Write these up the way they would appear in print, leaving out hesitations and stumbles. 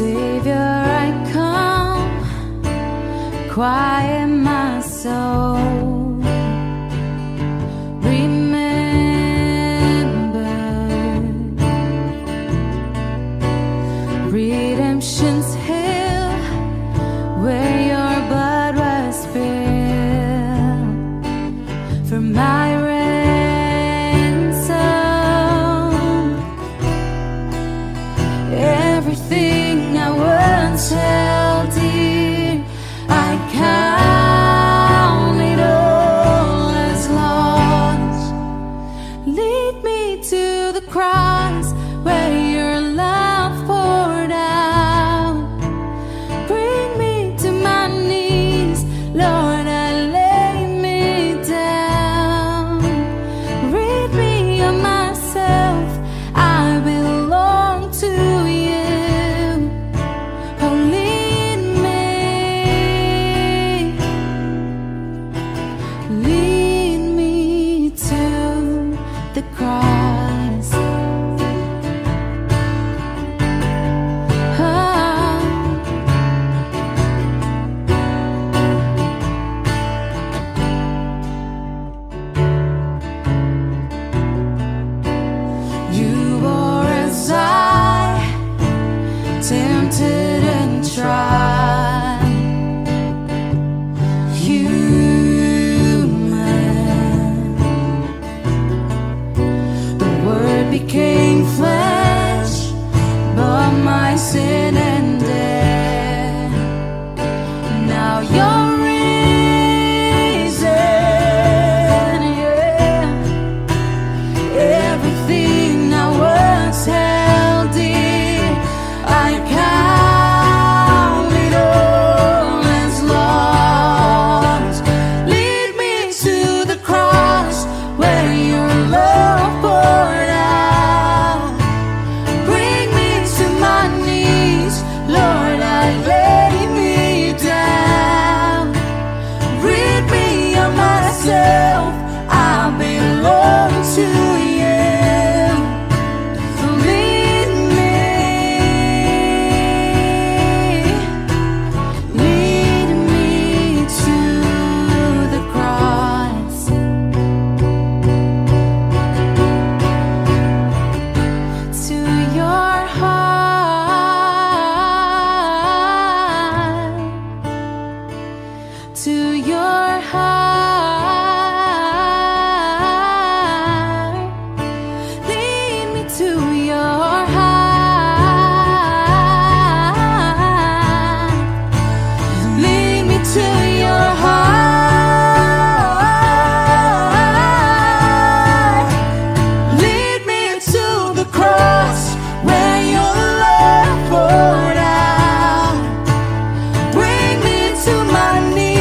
Savior, I come, quiet my soul. Remember redemption's hill, where your blood was spilled for my ransom. Everything I once held dear, I count it all as lost. Lead me to the cross where your love poured out. Bring me to my knees, Lord, I lay me down. Rid me of myself, I belong to you. Tempted and tried, human, the Word became flesh, bore my sin and death. Now you're risen, yeah. Everything I once had, I count it all as lost. Lead me to the cross where your love poured out. Bring me to my knees, Lord, I lay me down. Rid me of myself, I belong to you. To your heart, lead me to your heart, lead me to your heart, lead me to the cross where your love poured out, bring me to my knees.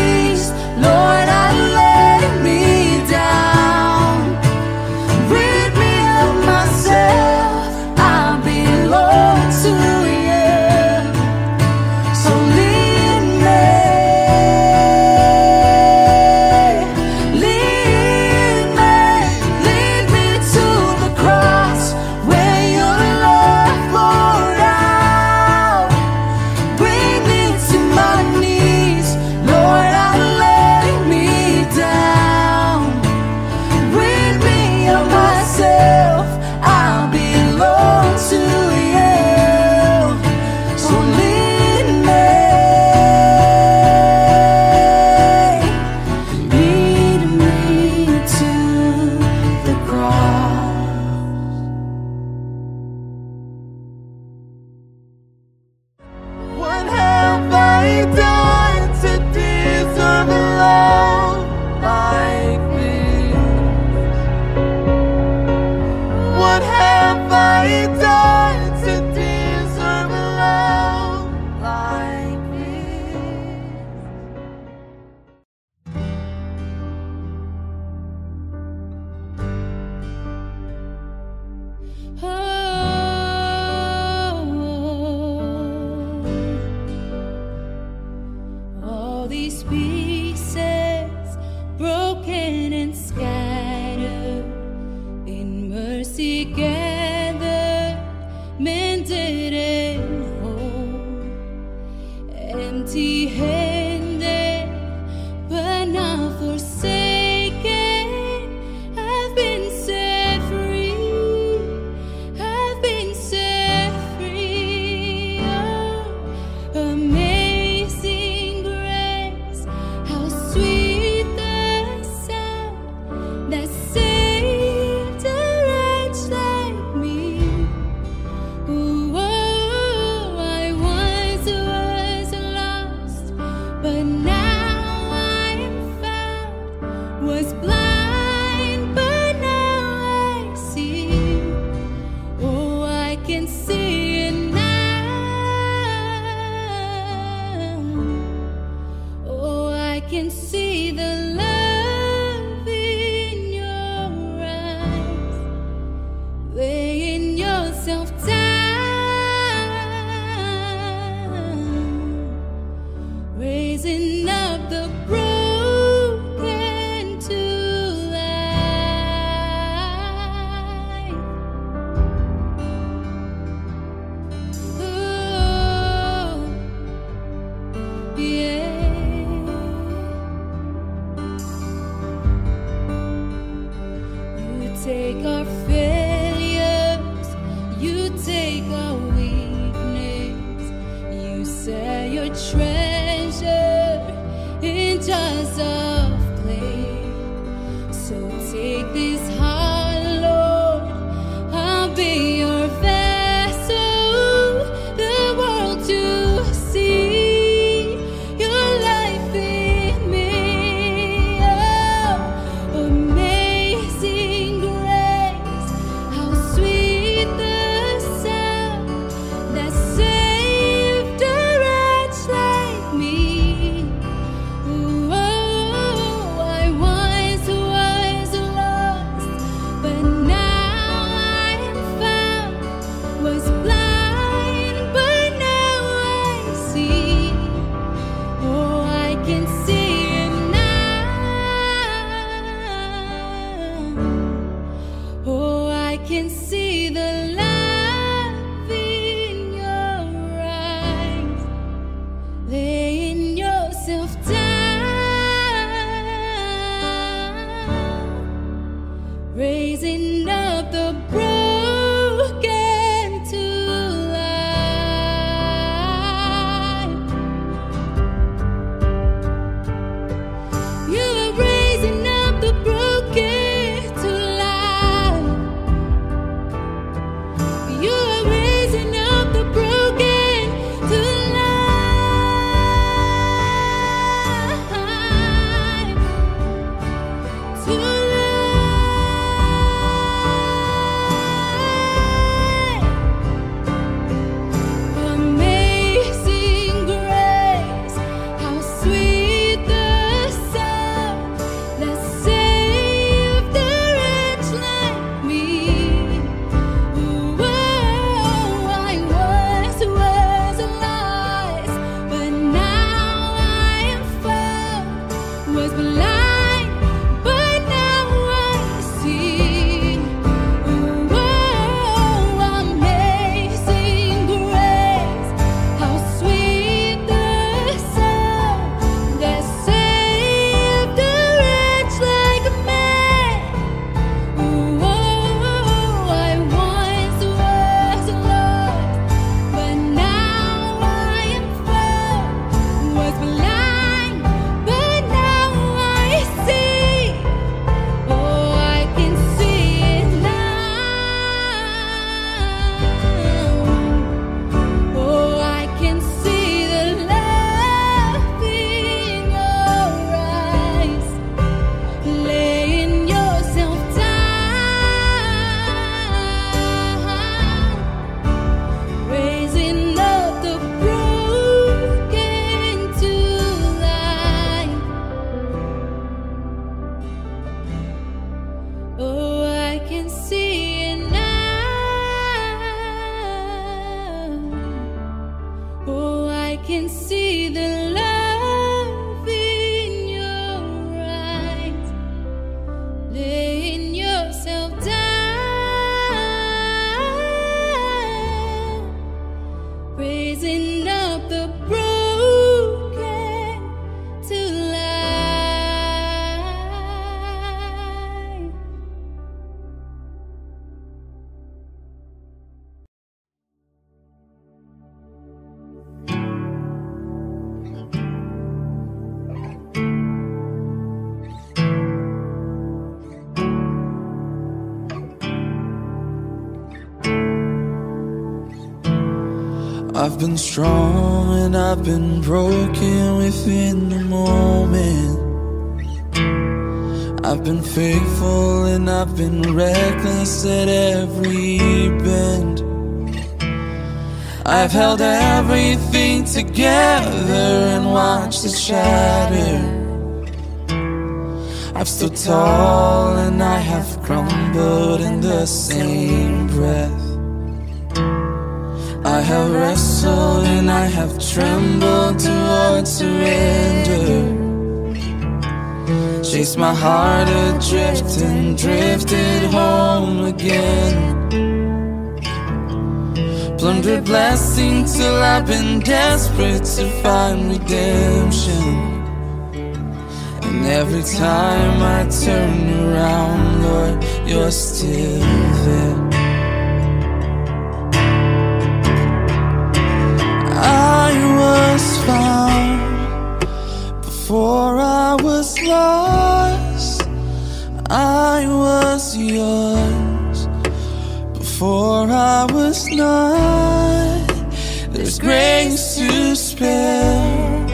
These pieces, broken and scattered, in mercy gathered, mended and whole. myself down, raising up the broken to life. Oh, yeah. You take our faith, take our weakness, you set your treasure in jars of clay. So take this heart, Lord, I'll be your vessel, the world to see your life in me. Oh, amazing grace, how sweet the raising up the broken to life. You're raising up the broken to life. You're raising up the broken to life. To can see the love in your eyes, laying yourself down, raising up the broken to life. I've been strong and I've been broken within the moment. I've been faithful and I've been reckless at every bend. I've held everything together and watched it shatter. I've stood tall and I have crumbled in the same breath. have wrestled and I have trembled towards surrender. Chased my heart adrift and drifted home again. Plundered blessings till I've been desperate to find redemption. And every time I turn around, Lord, you're still there. I was found before I was lost. I was yours before I was not. There's grace to spare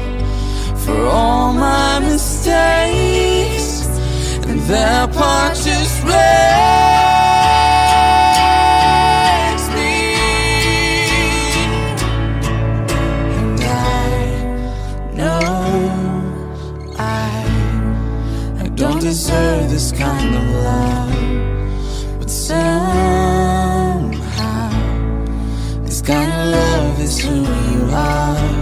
for all my mistakes, and that part just wrecks me. And I know I don't deserve this kind of love, but somehow this kind of love is who you are.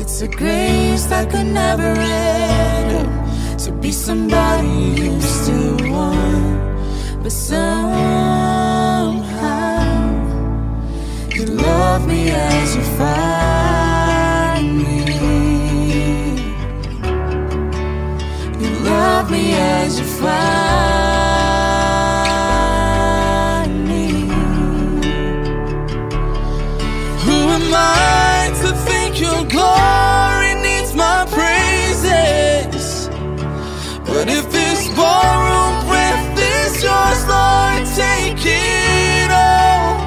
It's a grace that could never end, to be somebody you still want. But somehow you love me as you find me. You love me as you find me. Who am I to think you'll go? But if this borrowed breath is yours, Lord, take it all.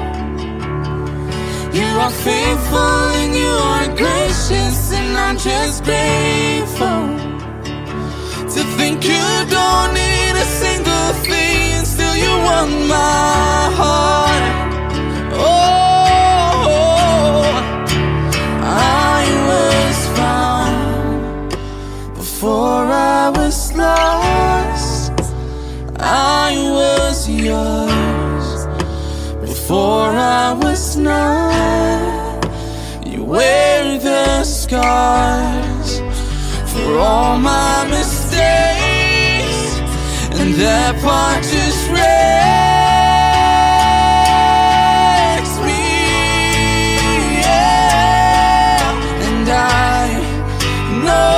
You are faithful and you are gracious, and I'm just grateful to think you don't need a single thing, and still you want my heart. Oh, I was found before I was lost, I was yours before I was not. You wear the scars for all my mistakes, and that part just wrecks me. Yeah. And I know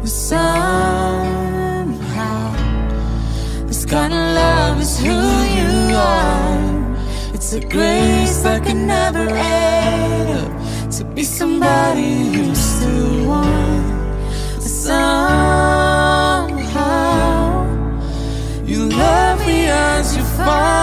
But somehow this kind of love is who you are. It's a grace that can never add up to be somebody you still want. But somehow you love me as you find.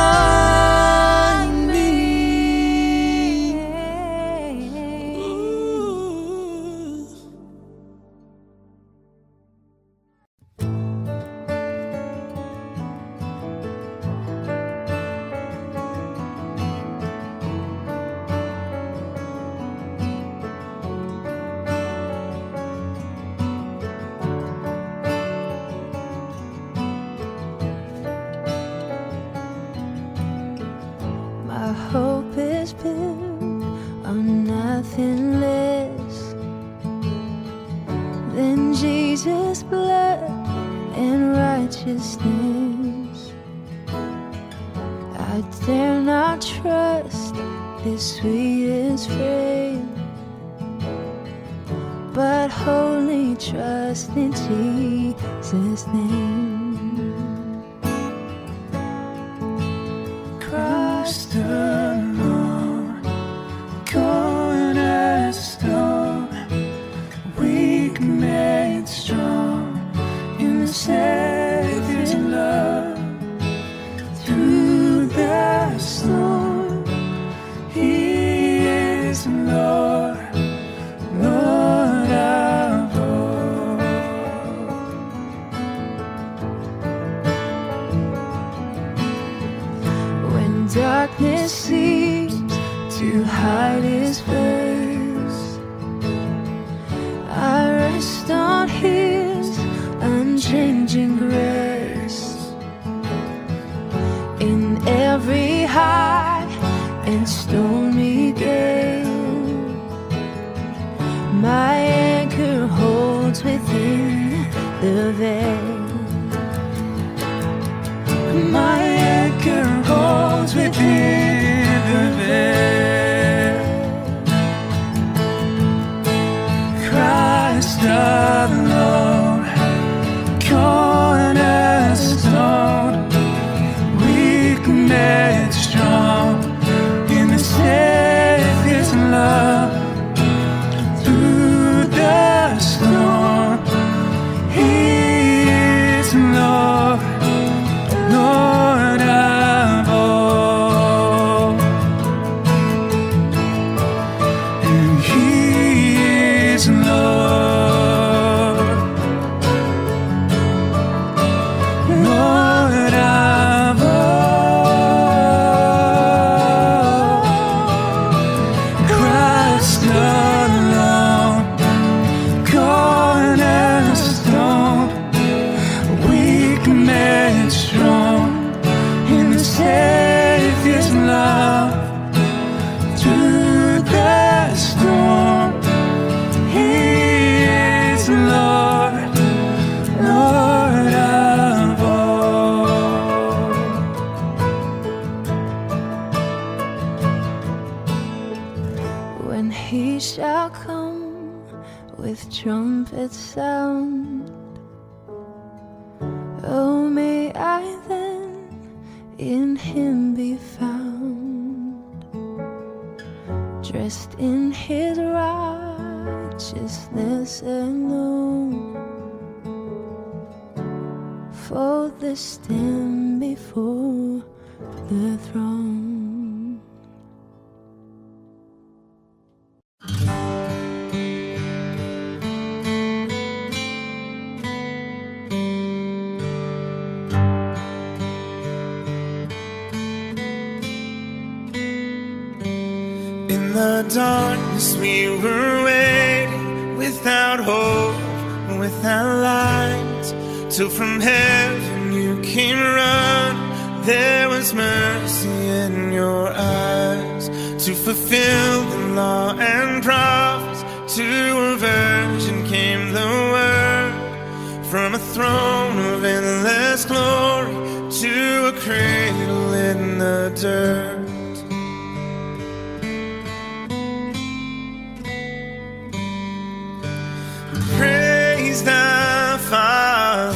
Praise Thy Father,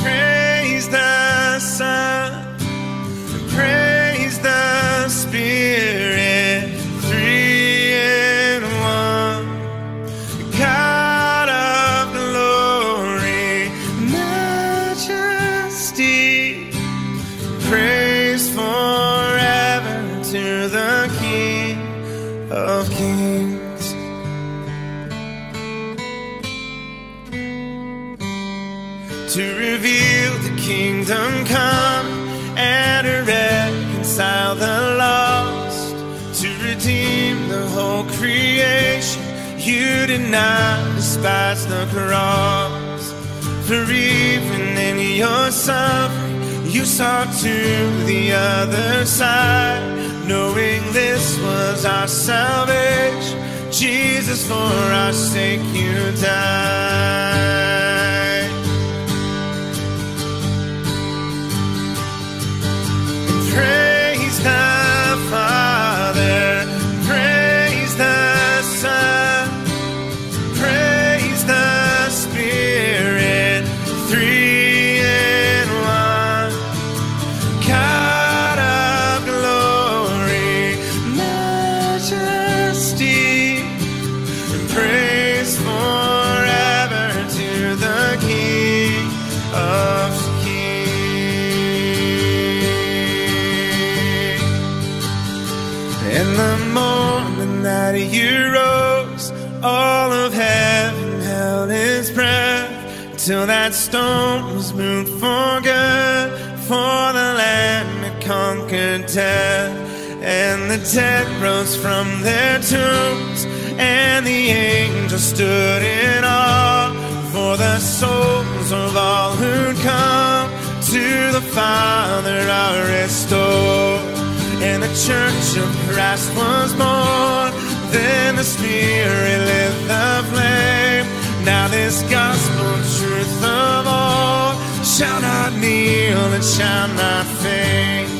praise the Son, and praise the Spirit, three in one. God of glory, majesty, praise forever to the King of Kings. To reveal the kingdom come and to reconcile the lost, to redeem the whole creation. You did not despise the cross, for even in your suffering you saw to the other side, knowing this was our salvation. Jesus, for our sake you died. Praise the Father, praise the Son, praise the Spirit, three in one. God of glory, majesty, praise forever to the King of Kings. In the moment that you rose, all of heaven held its breath, till that stone was moved for good, for the Lamb that conquered death. And the dead rose from their tombs, and the angels stood in awe, for the souls of all who'd come to the Father are restored. And the church of Christ was born. Then the Spirit lit the flame. Now this gospel truth of all shall not kneel and shall not faint.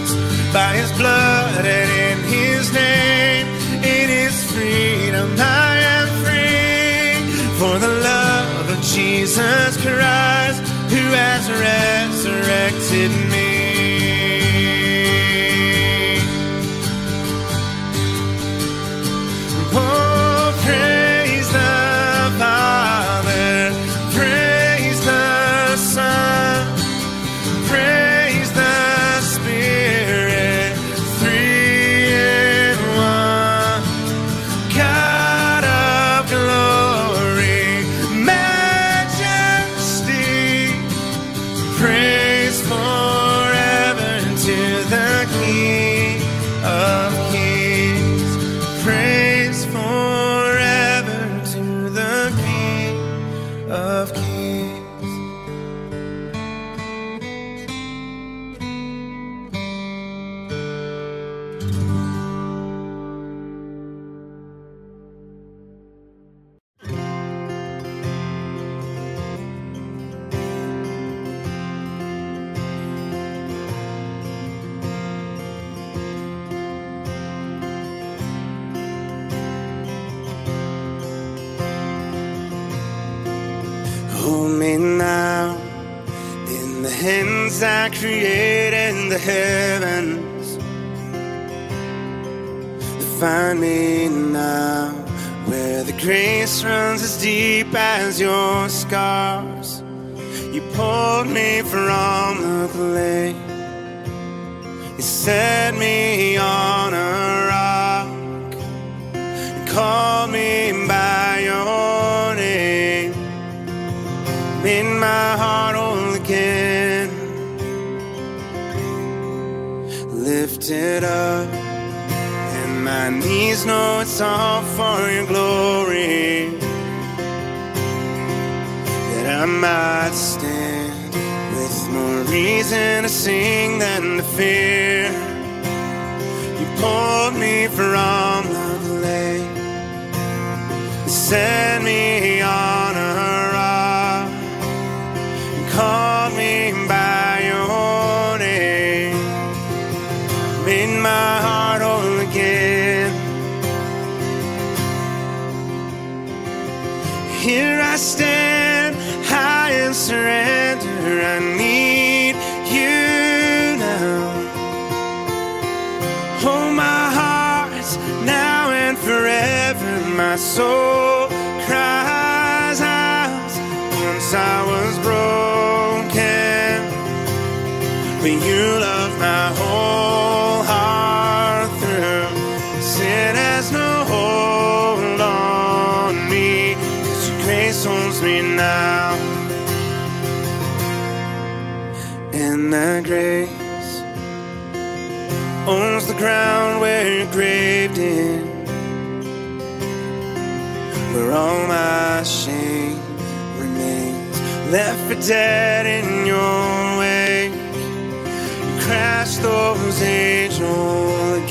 By his blood and in his name, in his freedom I am free. For the love of Jesus Christ, who has resurrected me. I created the heavens. Find me now, where the grace runs as deep as your scars. You pulled me from the clay, you set me on a rock, and called me by your name, made my heart whole again. Lifted up, and my knees know it's all for your glory, that I might stand with more reason to sing than to fear. You pulled me from the lake, set me on a rock, and called me by your in my heart all again. Here I stand, high cry and surrender. I need you now. Hold my heart now and forever. My soul cries out. Once I was broken, but you loved my whole heart through. Sin has no hold on me, 'cause your grace holds me now. And that grace owns the ground where you're graved in, where all my shame remains, left for dead in your wake. You crashed those angel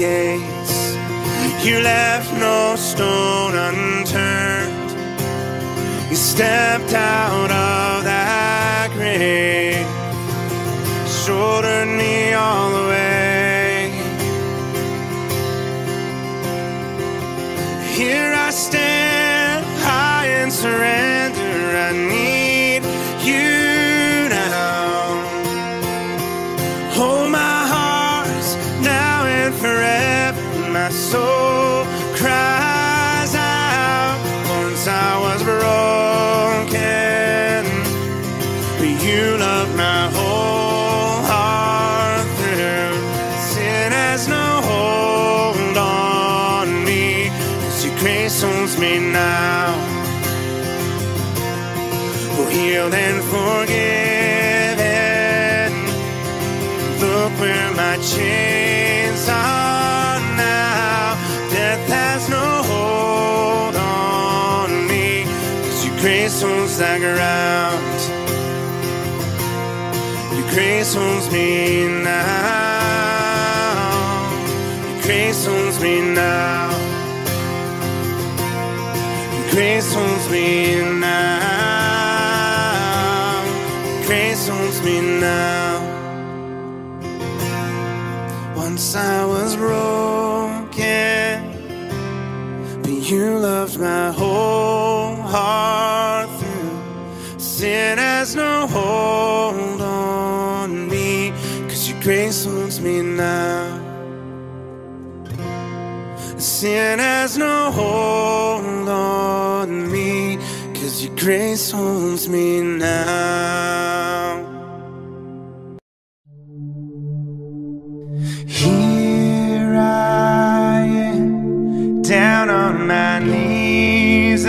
gates, you left no stone unturned. You stepped out of that grave, shouldered me all the way. Here I stand, surrender. I need you now. Hold my heart now and forever. My soul cries out. Once I was broken, but you loved my whole heart through. Sin has no hold on me, 'cause your grace owns me now. Healed and forgiven, look where my chains are now. Death has no hold on me, 'cause your grace holds that ground. Your grace holds me now. Your grace holds me now. Your grace holds me now. Owns me now. Once I was broken, but you loved my whole heart through. Sin has no hold on me, 'cause your grace owns me now. Sin has no hold on me, 'cause your grace holds me now. Here I am, down on my knees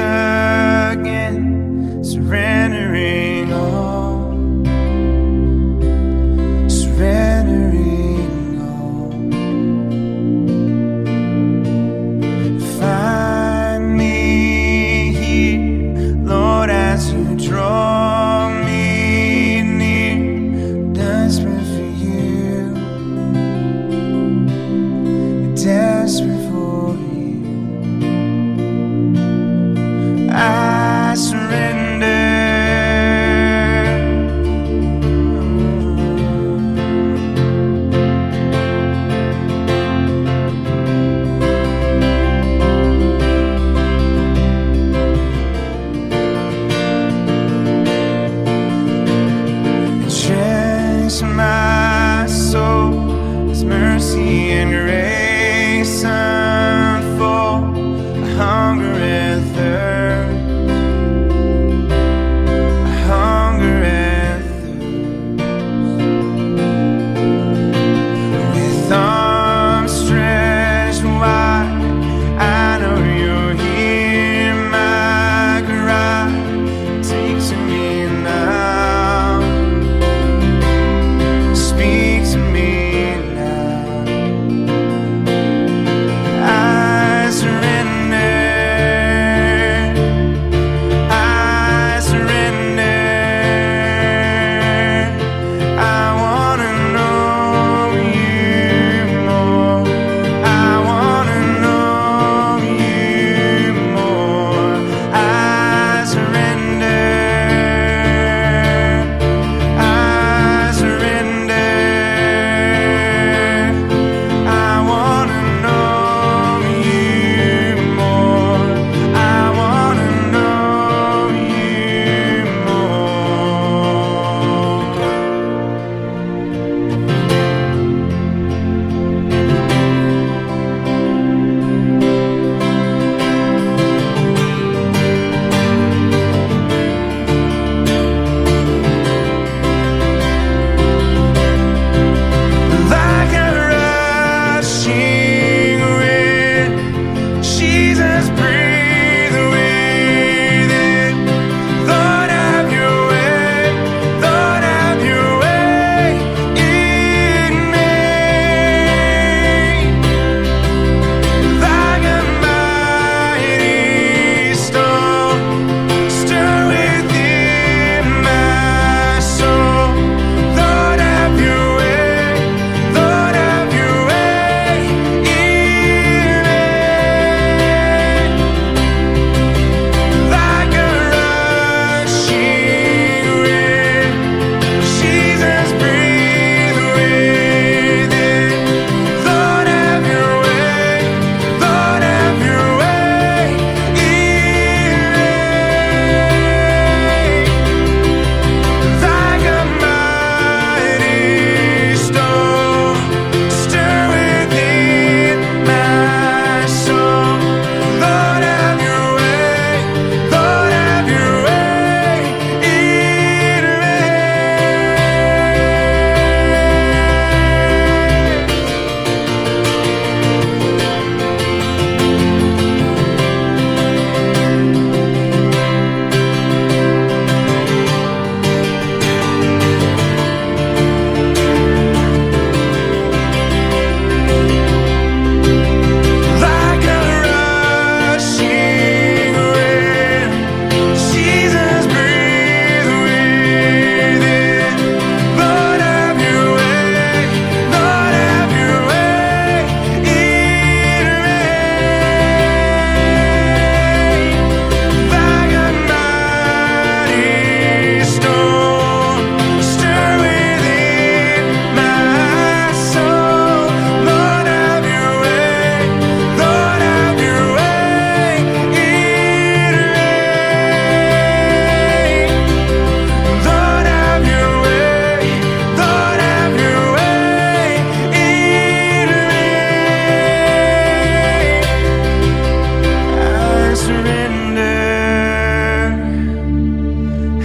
again, surrendering all, surrendering all. Find me here, Lord, as you draw me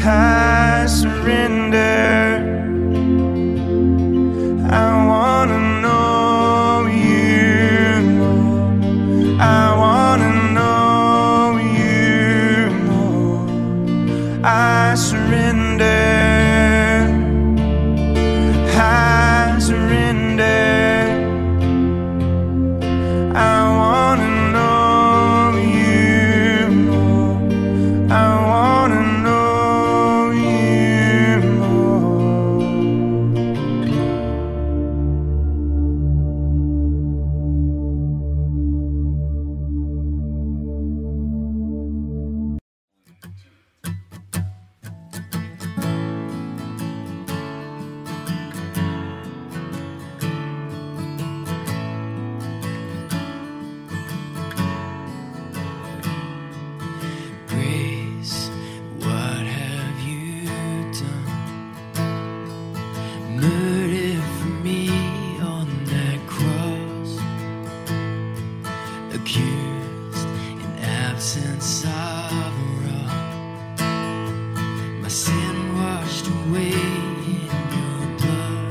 I surrender. I wanna know you more. I wanna know you more. I surrender. I surrender. I wanna know you more. I wanna know. Accused in absence of love, my sin washed away in your blood.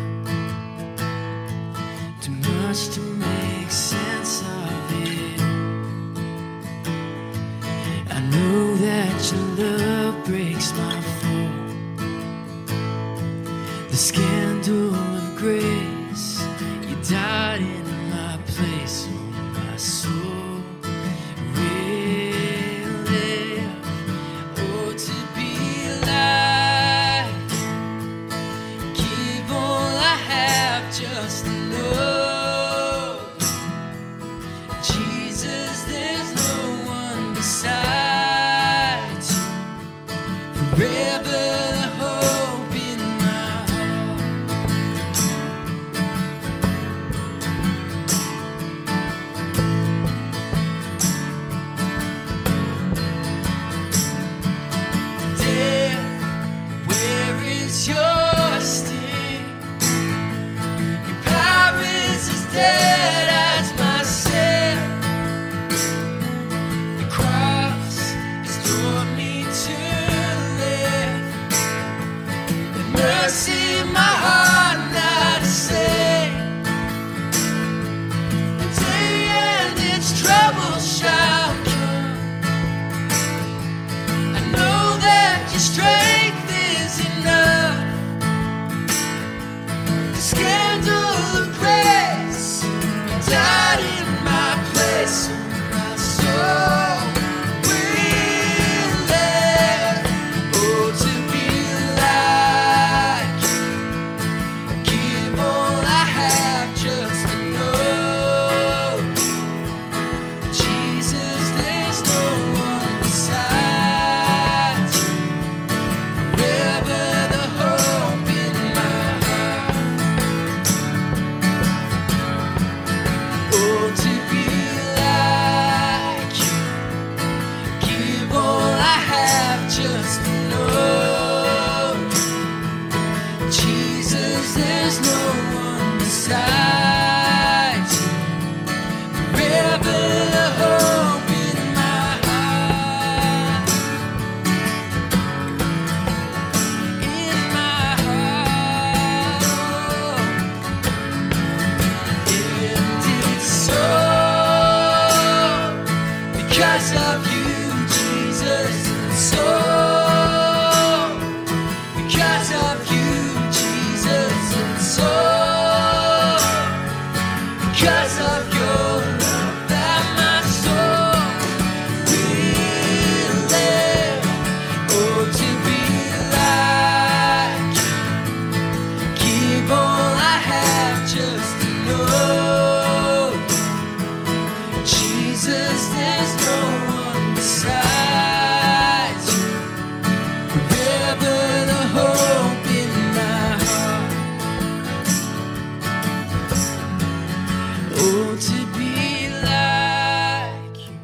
Too much to make sense of it. I know that your love breaks my fall. The scandal of grace, you died in my place. Oh, my soul. Just love, Jesus, there's no one besides you. Forever the hope in my heart. Death, where is your dead as my sin. The cross has taught me to live. The mercy in my heart not to say. The day and its trouble shall come. I know that your strength is enough. The scandal of grace. Died in my place, my soul will live. Oh, to be like you, give all I have just to know, Jesus, there's no one beside you. Forever the hope in my heart. To be like you, give all I have just to know, Jesus, there's no one beside you. Forever the hope in my heart. In my heart. And it's so because of you, Jesus, and so because of you, Jesus, and so because of your love that my soul will live. Oh, to be like you, give all I have just to know, Jesus, there's no one besides you. Forever the hope in my heart. Oh, to be like you,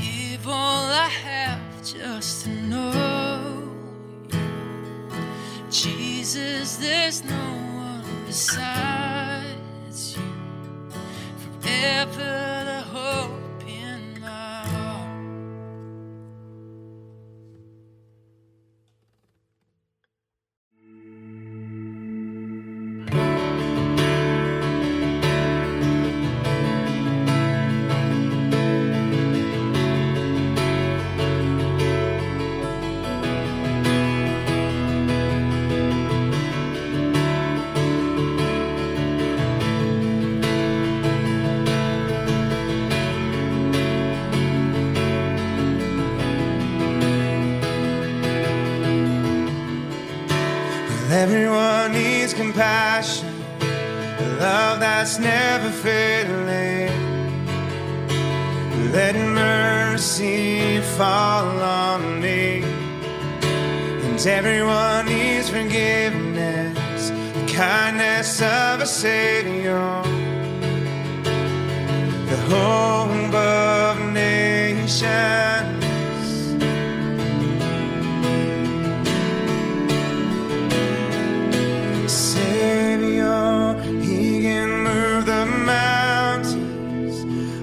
give all I have just to know you. Jesus, there's no one besides you. Forever the hope. Everyone needs compassion, a love that's never failing. Let mercy fall on me. And everyone needs forgiveness, the kindness of a Savior. The hope of nations.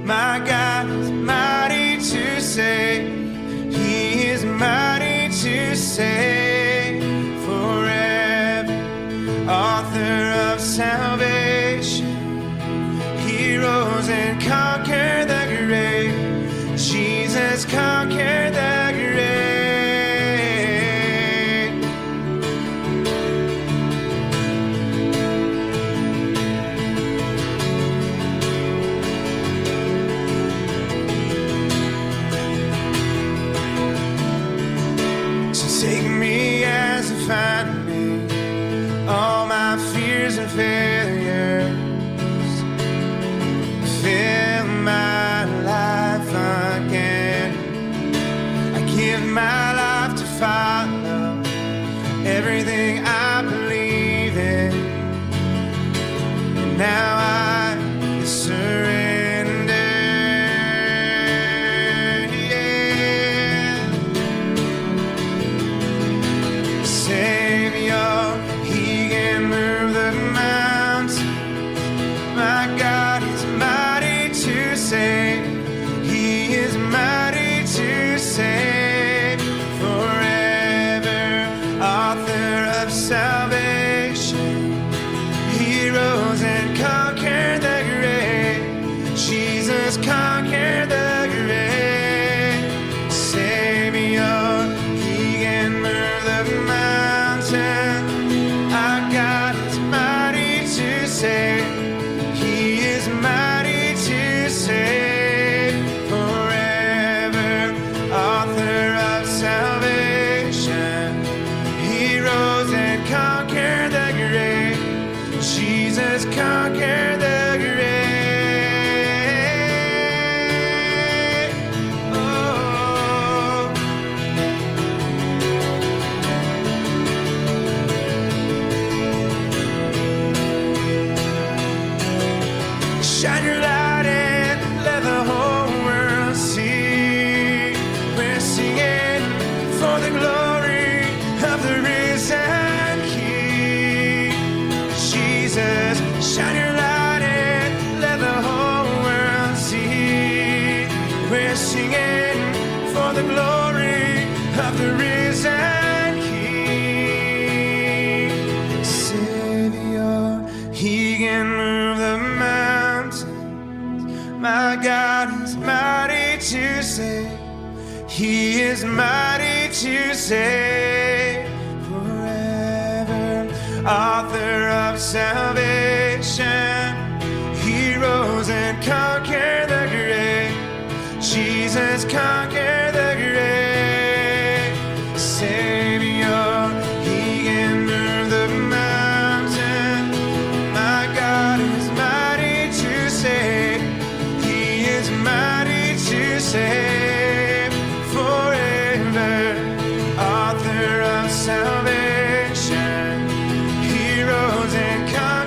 My God is mighty to save. He is mighty to save. Forever, author of salvation, He rose and conquered the grave. Jesus conquered the failures. Fill my life again. I give my life to follow everything I believe in. And now I surrender. Yeah. Savior, He can move the save. He is mighty to save. Forever, author of salvation, He rose and conquered the grave. Jesus conquered the grave. Savior, He can move the mountain. Our God is mighty to save. He is mighty. Forever, author of salvation, He rose and conquered the grave. Jesus conquered the grave. Oh. Shine your light. Shine your light and let the whole world see. We're singing for the glory of the risen King. Savior, He can move the mountains. My God is mighty to save. He is mighty to save. Forever, author of salvation, He rose and conquered the grave. Jesus conquered the grave. Savior, He can move the mountain. My God is mighty to save. He is mighty to save. Forever, author of salvation, He rose and conquered.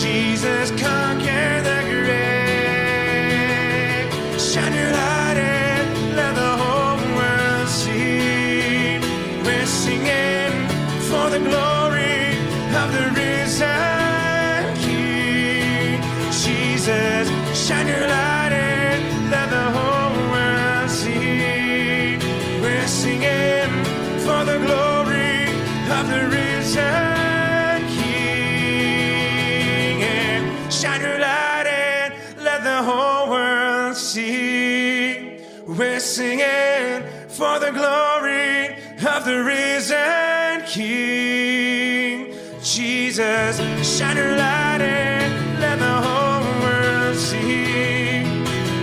Jesus conquered the grave. Shine your light and let the whole world see. We're singing for the glory of the risen King. Jesus, shine your light and let the whole world see. We're singing for the glory of the risen King. Shine your light and let the whole world see. We're singing for the glory of the risen King. Jesus, shine your light and let the whole world see.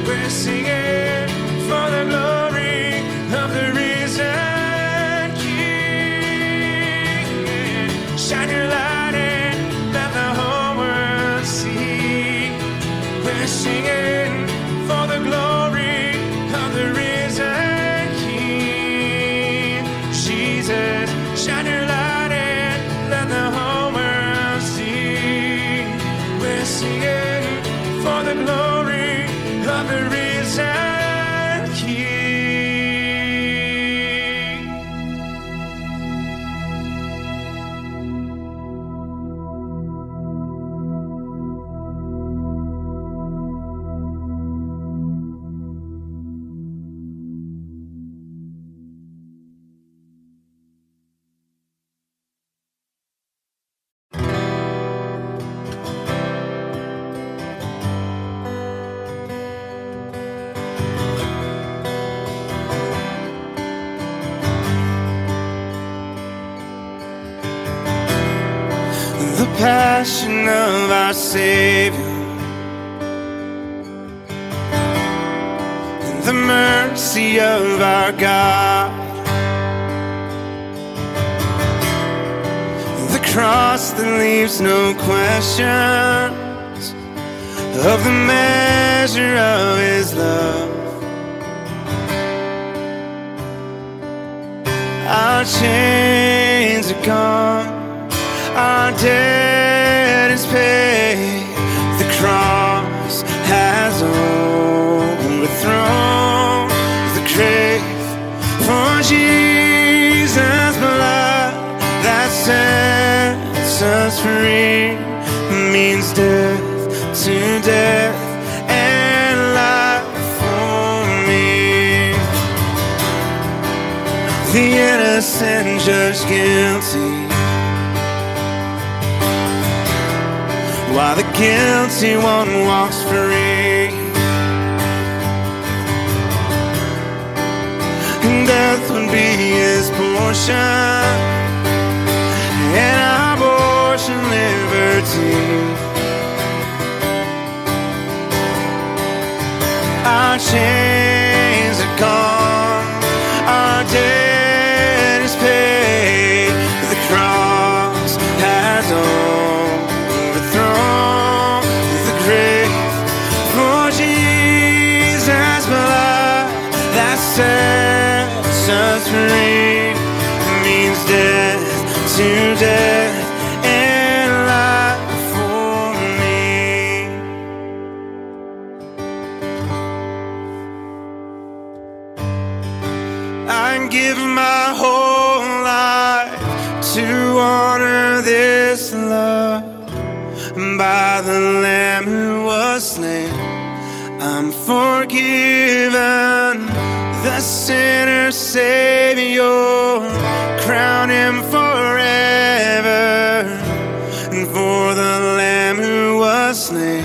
We're singing for the glory of the risen King. singing for the glory of the risen King. Jesus, shine your light and let the whole world see. We're singing for the glory of the risen King. The passion of our Savior, the mercy of our God, the cross that leaves no questions of the measure of His love. Our chains are gone, our debt is paid. The cross has overthrown the grave. For Jesus' blood that sets us free means death to death and life for me. The innocent judged guilty, while the guilty one walks free. And death would be his portion, and our portion liberty. Our chains are gone, our debt is paid. The cross has overthrown the grave. For Jesus' blood that sets us free means death to death and life for me. I give my whole life to honor this love. By the Lamb who was slain, I'm forgiven. The sinner Savior, crown Him forever. And for the Lamb who was slain,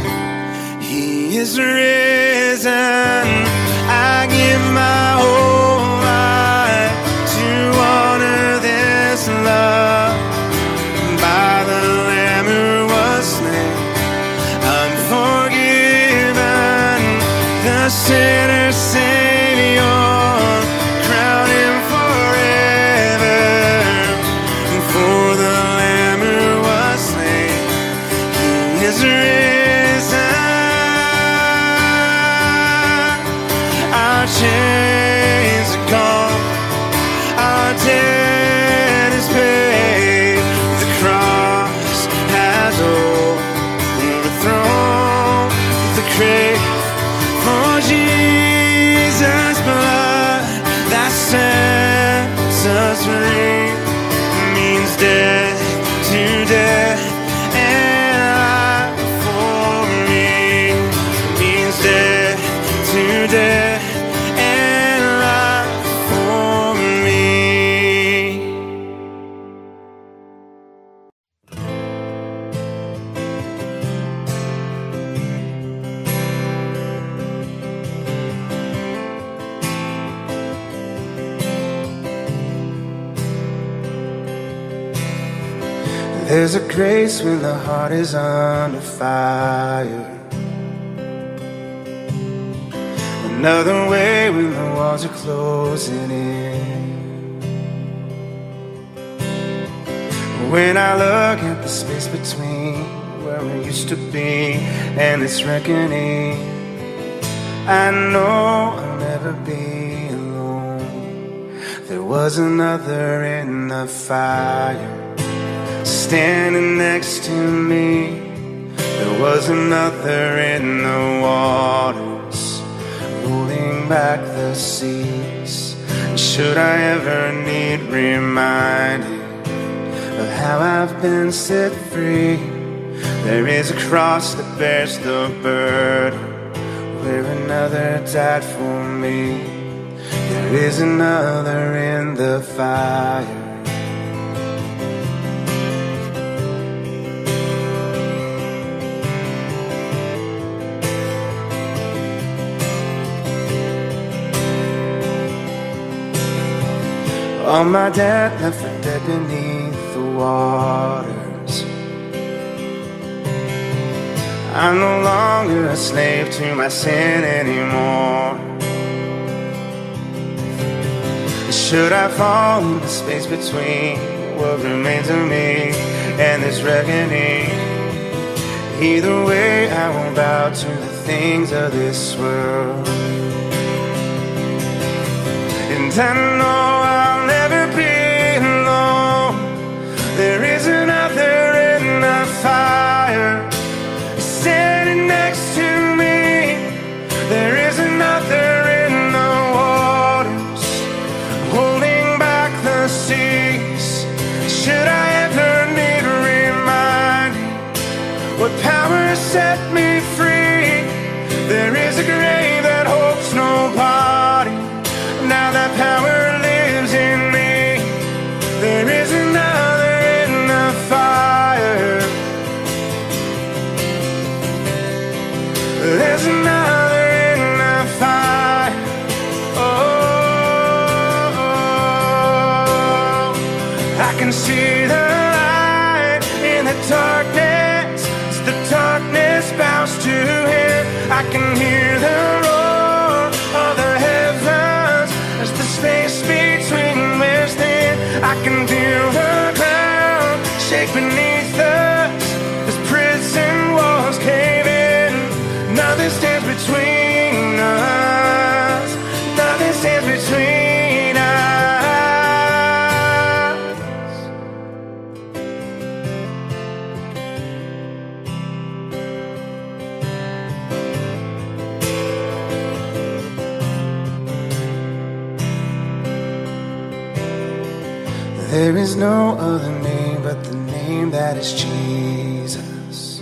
He is risen. I give my whole life to honor this love. By the Lamb who sinner Savior, crown Him forever. And for the Lamb who was slain, He is risen. Our chains are gone, our debt is paid. The cross has overthrown the grave. For Jesus' blood that sets us free means death to death and life for me. Means death to death and life for me. There's a grace when the heart is under fire, another way when the walls are closing in. When I look at the space between where I used to be, and it's reckoning. I know I'll never be alone. There was another in the fire, standing next to me. There was another in the waters, rolling back the seas. Should I ever need reminding of how I've been set free? There is a cross that bears the burden, where another died for me. There is another in the fire. All my dead left for dead beneath the waters. I'm no longer a slave to my sin anymore. Should I fall in the space between what remains of me and this reckoning? Either way, I won't bow to the things of this world. And I know I'll never be alone. There is another in the fire, standing next to me. There is another in the waters, holding back the seas. Should I ever need reminding what power set me free? There is a grave that holds no body. Now that power lives in me. There is another in the fire. There's another in the fire. Oh, I can see the light in the darkness. As the darkness bows to him, I can hear the roar of the heavens. As the space between lives thin, I can feel the ground shake beneath us as prison walls cave in. Nothing stands between us. Nothing stands between us. There is no other name but the name that is Jesus.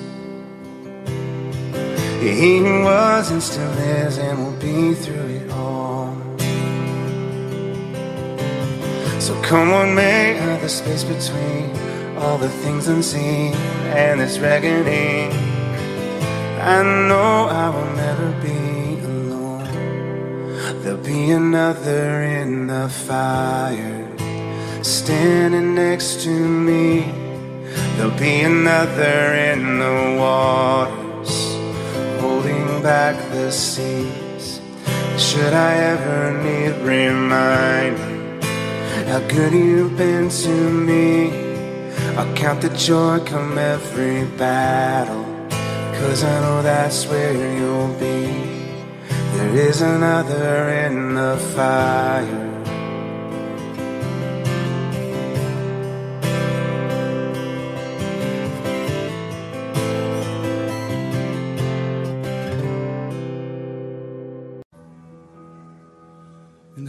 He who was and still is and will be through it all. So come on, make out the space between all the things unseen and this reckoning. I know I will never be alone. There'll be another in the fire, standing next to me. There'll be another in the waters, holding back the seas. Should I ever need reminding how good you've been to me? I'll count the joy come every battle, 'cause I know that's where you'll be. There is another in the fire.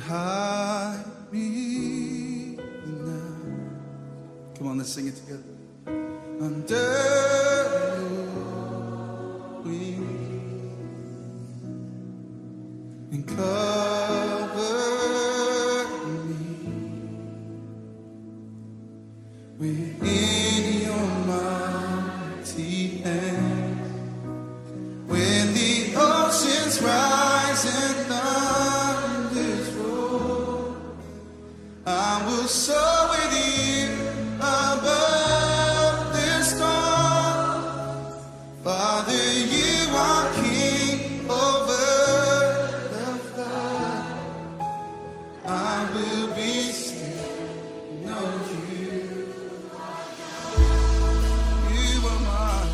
Hide me now. Come on, let's sing it together. Under your wings and cover me within your mighty hand. When the oceans rise and I will soar with you above the storm. Father, you are king over the flood. I will be still and know you. You are mine.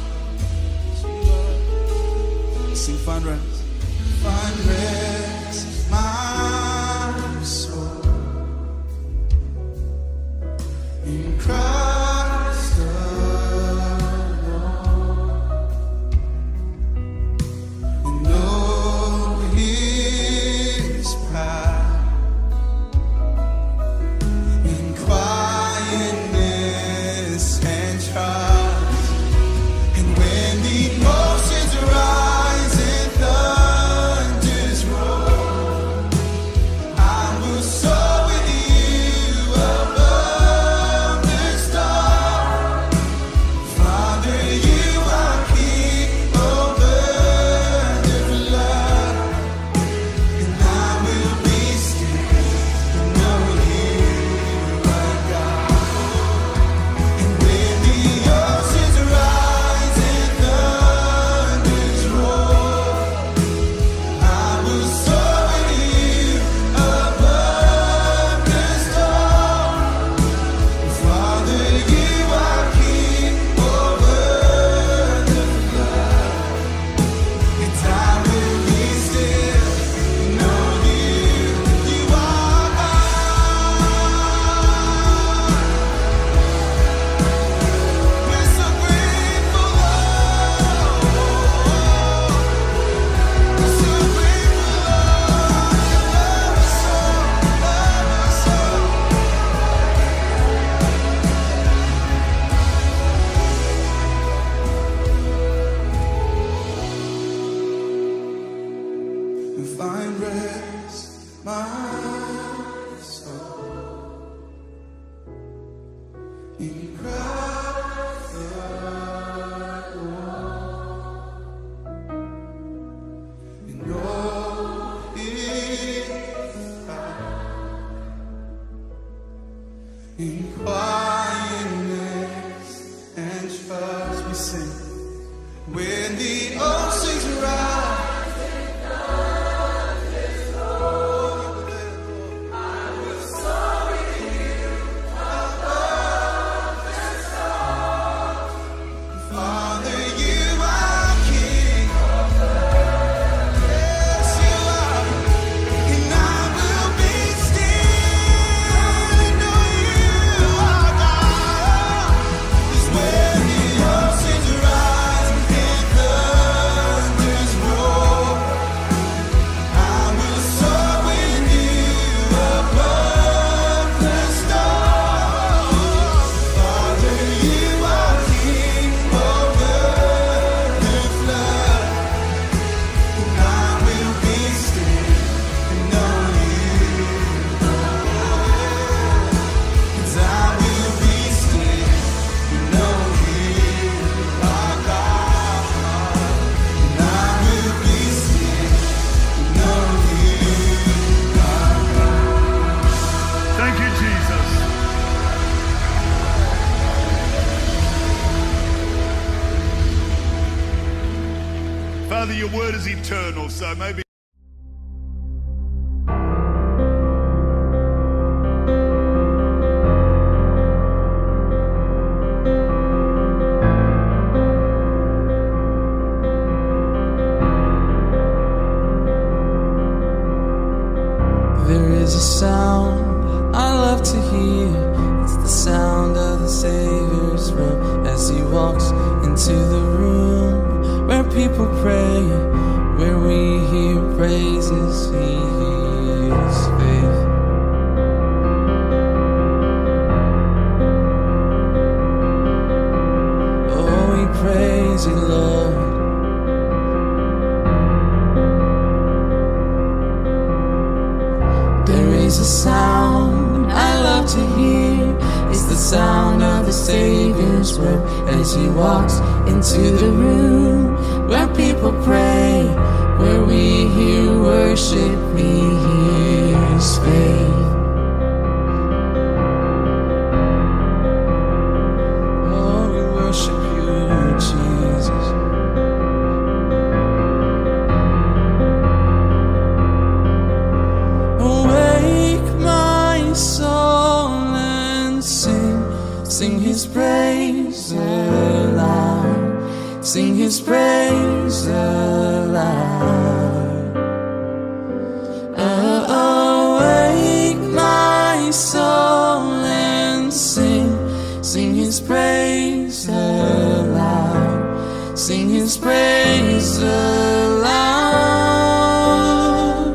In quietness and trust we sing. When the oceans rise and others roll, I will soar with you above the storm. Father, you are King of the earth. Yes, you are. And I will be still and know you are God. 'Cause when the oceans rise and thunders roll, I will soar with you above the storm. Father, you are King over the flood. I will be still and know you are God. 'Cause I will be still and know you are God. And I will be still and know you are God. Thank you, Jesus. Father, your word is eternal, so maybe there is a sound I love to hear. It's the sound of the Savior's room as he walks into the room where people pray, where we hear praises. He hears faith. Oh, we praise you, Lord. There is a sound I love to hear. It's the sound of the Savior's room as he walks into the room where people pray, where we hear worship. He hears faith. Oh, we worship you, Jesus. Awake my soul and sing his praise aloud, sing his praise aloud. Awake my soul and sing his praise aloud, sing his praise aloud.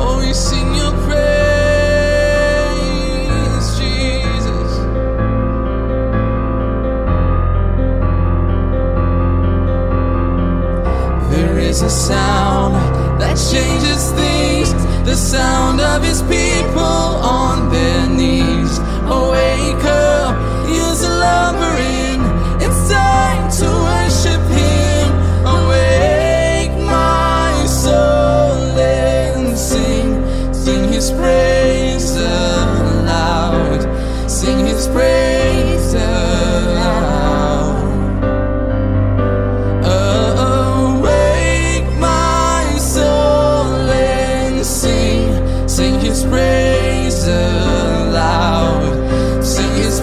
Oh, we sing your praise, Jesus. There is a sound that changes things, the sound of his people on their knees. Awake up, use a lumbering, it's time to worship him. Awake my soul and sing his praise aloud, sing his praise aloud. Awake my soul and sing his praise aloud, sing his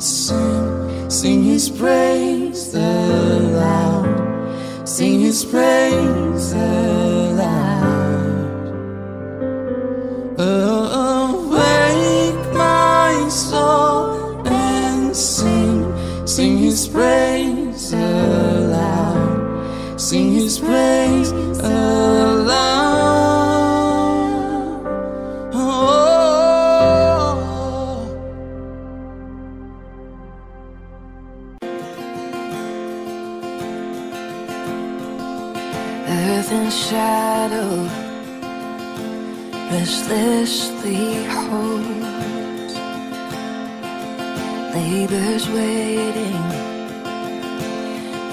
and sing, sing his praise aloud, sing his praise aloud. Awake my soul and sing, sing his praise aloud, sing his praise aloud. Earth in shadow restlessly holds, labor's waiting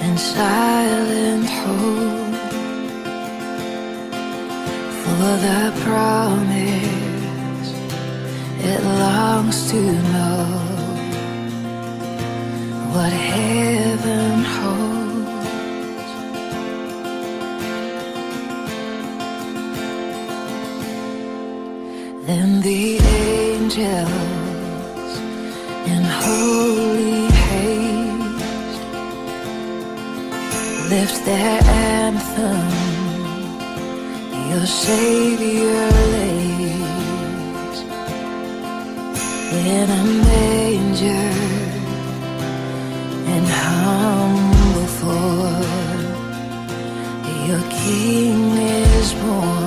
in silent hope for the promise it longs to know what heaven holds. And the angels in holy haste lift their anthem, your Savior lays in a manger and humble for your King is born.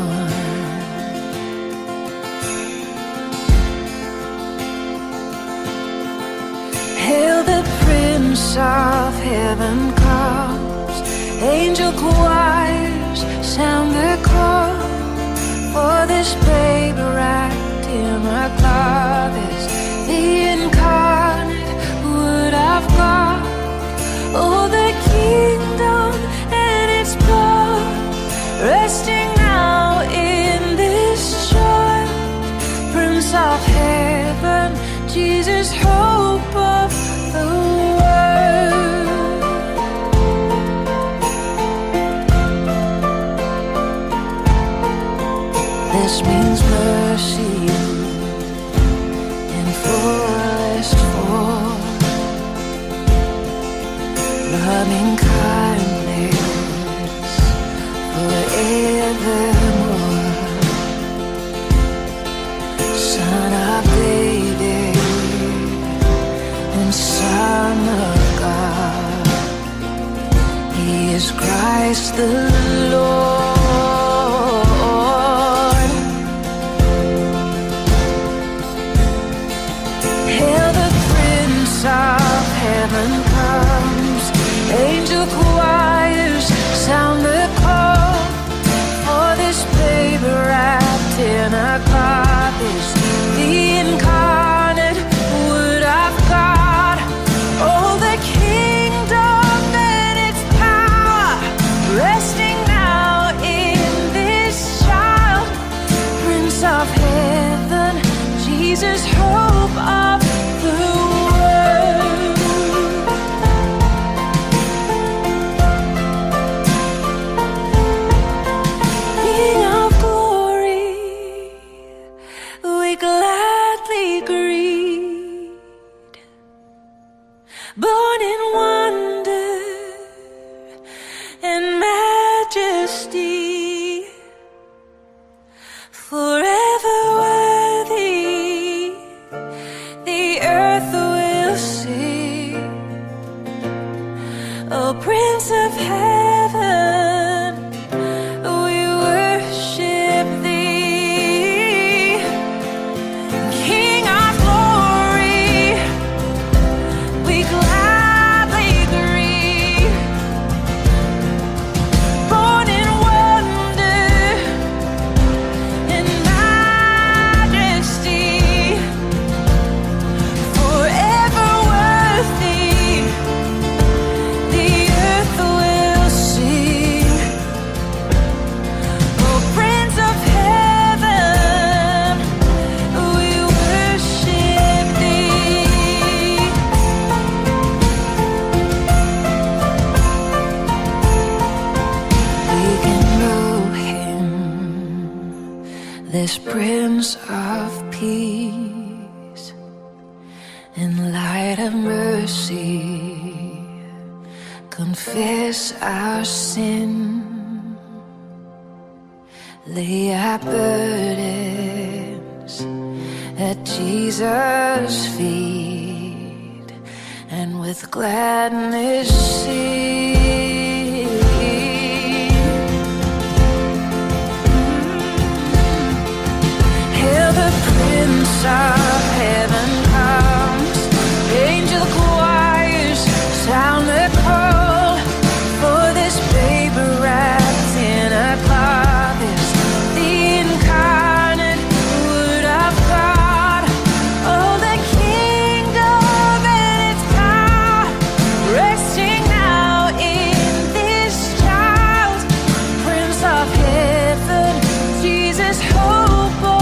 Of heaven comes, angel choirs sound the call for this babe wrapped in a cloth, is the incarnate Word of God. Oh, the kingdom and its blood resting now in this child, Prince of Heaven, Jesus, hope of the world. This means mercy in fullest form, loving kindness forevermore, Son of David and Son of God, He is Christ the Lord. This Prince of Peace in light of mercy, confess our sin, lay our burdens at Jesus' feet, and with gladness sing. Prince of heaven comes, angel choirs sound the call, for this babe wrapped in a cloth, the incarnate Word of God. Oh, the kingdom and its power, resting now in this child, Prince of heaven, Jesus, hope of the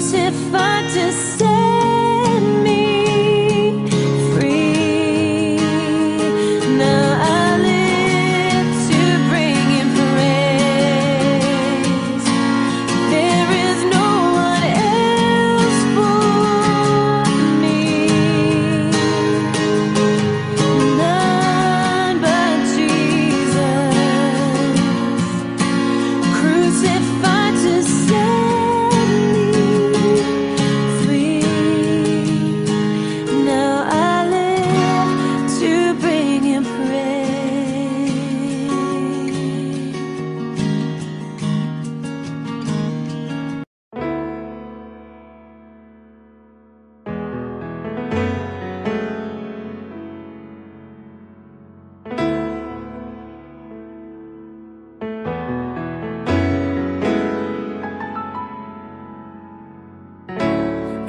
crucified to set me free. Now I live to bring Him praise. There is no one else for me, none but Jesus, crucified to set.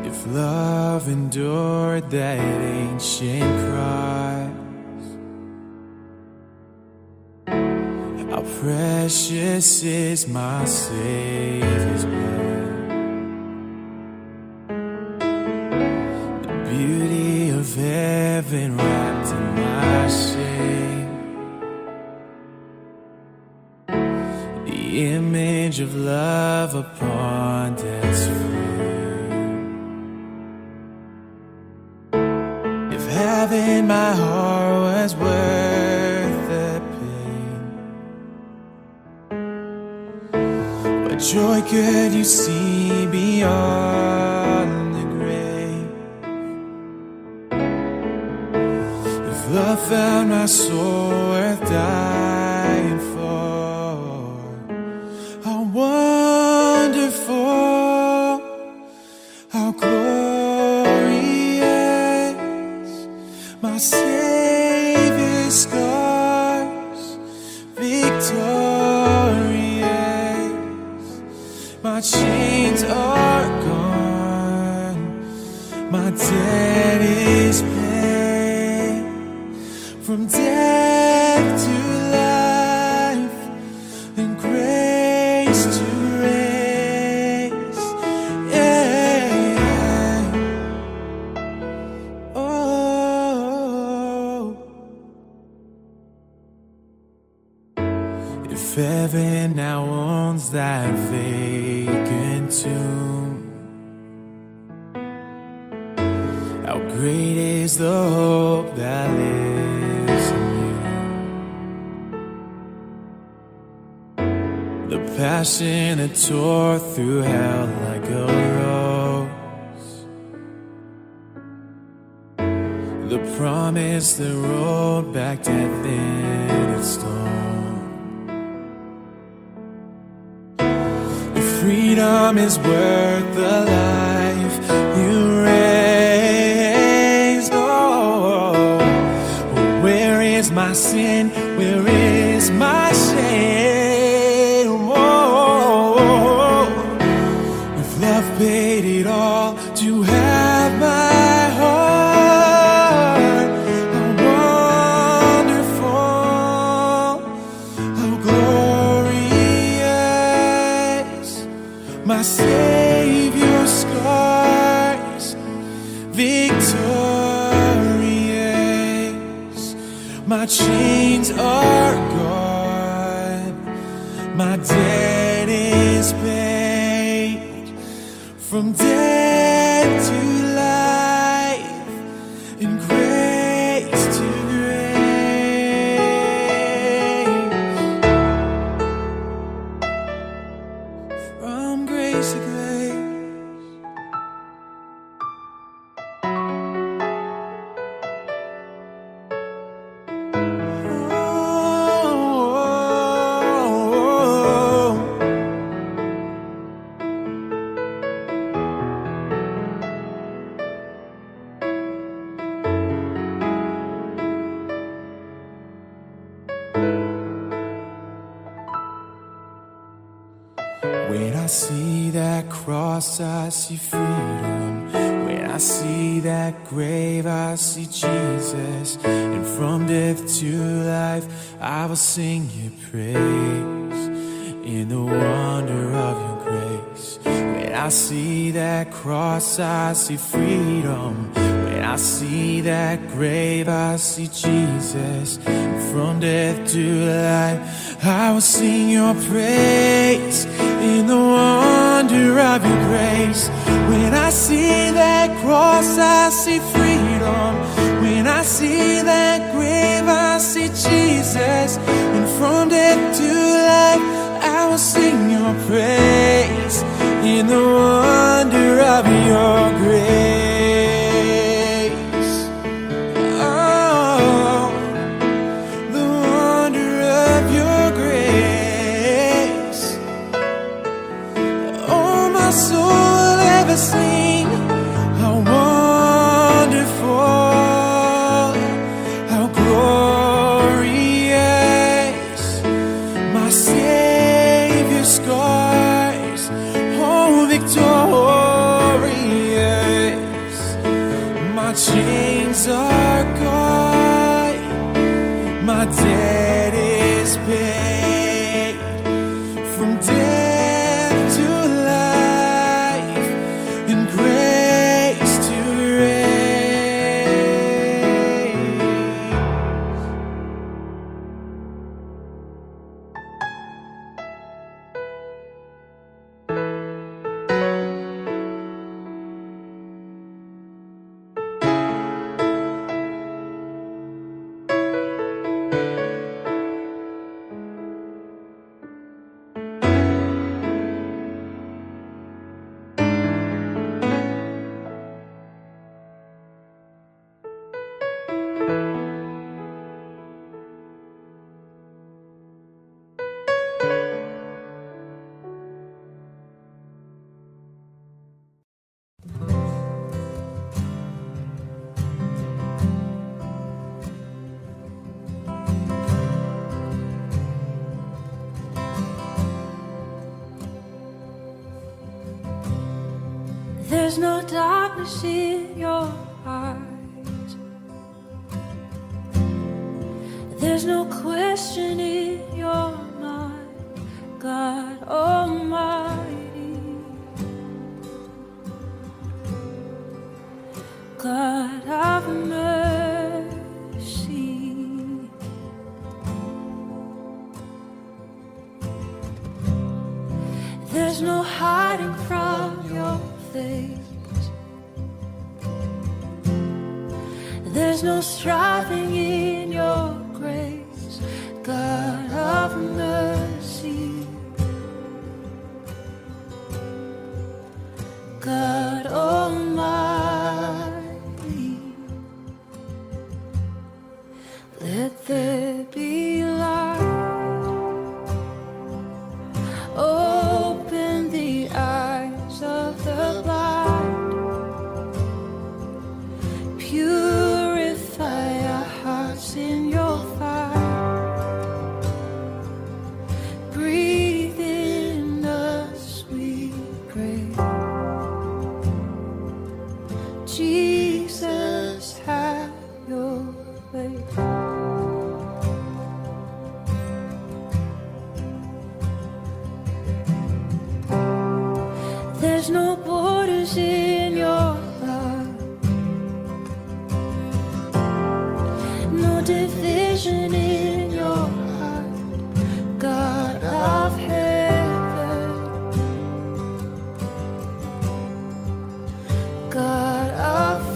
If love endured that ancient cross, how precious is my Savior's blood. The beauty of heaven wrapped in my shame, the image of love upon death's frame. Having my heart was worth the pain, what joy could you see beyond the grave? If love found my soul worth dying for, how wonderful, how glorious my Savior's scars, victorious. My chains are gone, my debt is paid. From death to life, and grace to grace. If heaven now owns that vacant tomb, how great is the hope that lives in you. The passion that tore through hell like a rose, the promise that rolled back death in its storm. Freedom is worth the life you raised. Oh, where is my sin? Where is my shame? Oh, if love paid it all to have my heart, how wonderful, how glorious. My Savior's scars, victorious. My chains are gone, my debt is paid. From death to life, and grace to grace. From grace to grace. When I see that cross, I see freedom. When I see that grave, I see Jesus. And from death to life, I will sing your praise in the wonder of your grace. When I see that cross, I see freedom. When I see that grave, I see Jesus. From death to life, I will sing your praise in the wonder of your grace. When I see that cross, I see freedom. When I see that grave, I see Jesus. And from death to life, I will sing your praise in the wonder of your grace. Oh, the wonder of your grace. Oh, my soul will ever sing how wonderful, how glorious, my Savior's scar. My chains are gone, my debt is paid. From death to life, and grace to There's no darkness in your eyes. There's no question in your mind, God Almighty. God have mercy. There's no hiding from your things. There's no striving in your grace, God of mercy, God Almighty. Let there be light. Open the eyes of the blind. There's no borders in your love, no division in your heart, God of heaven, God of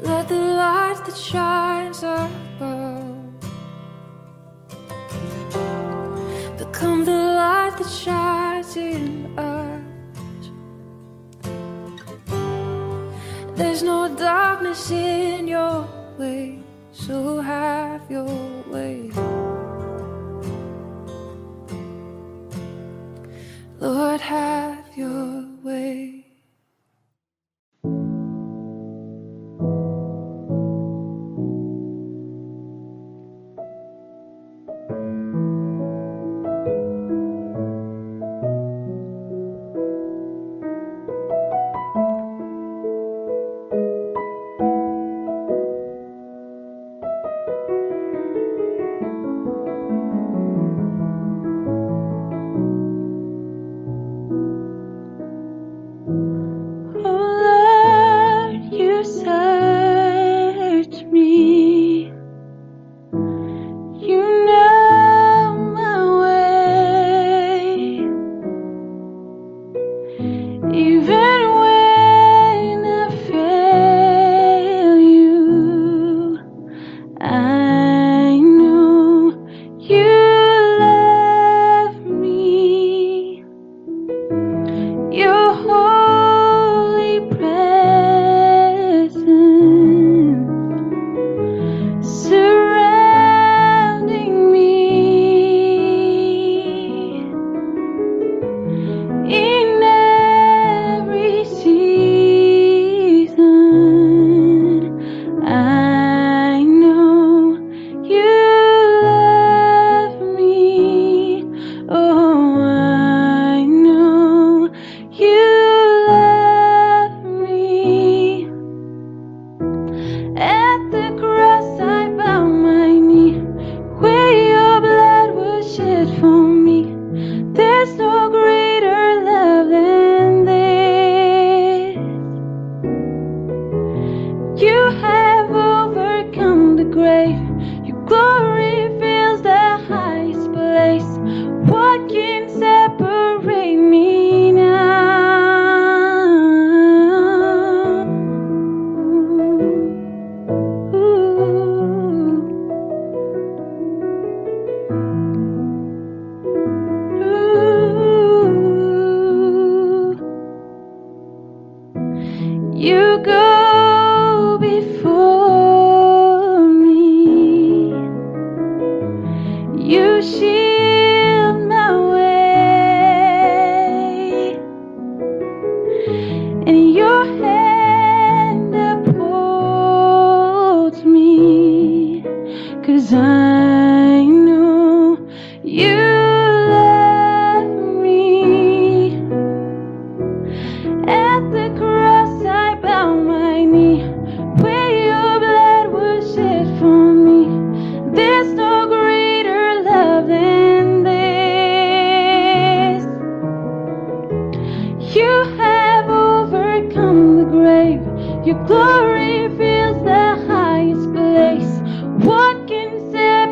Let the light that shines above become the light that shines in us. There's no darkness in your way, so have your way. Lord, have your way. Your glory fills the highest place. What can separate?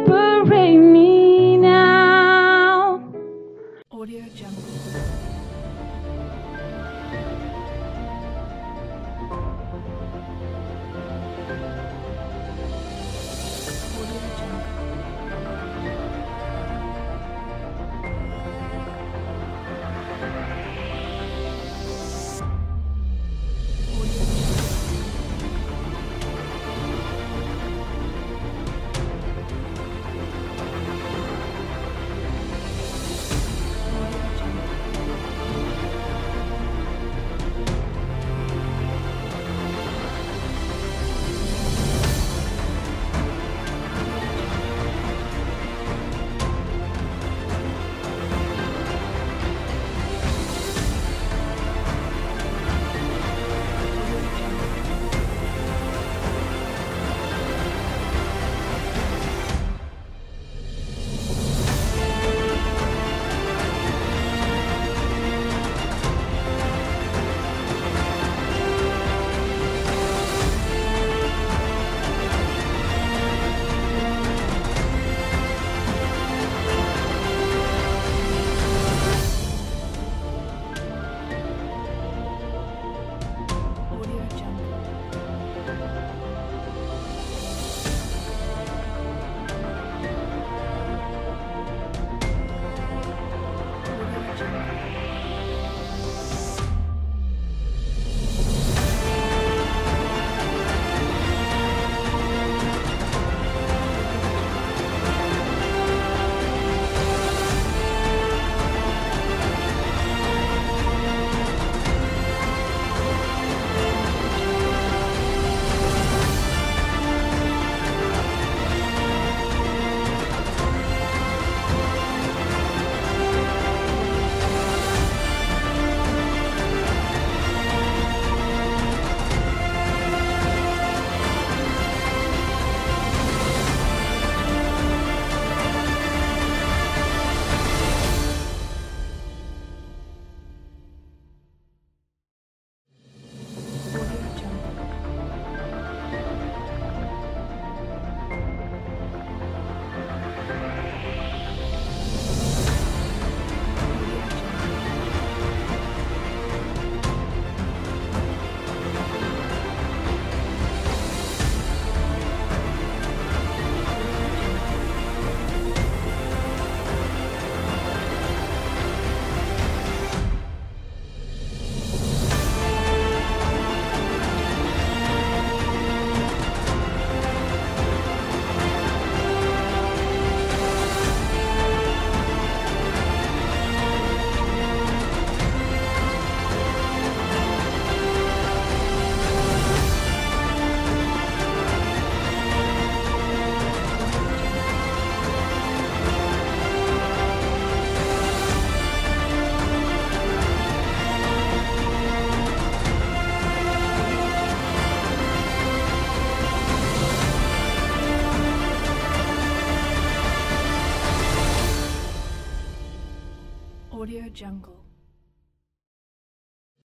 jungle.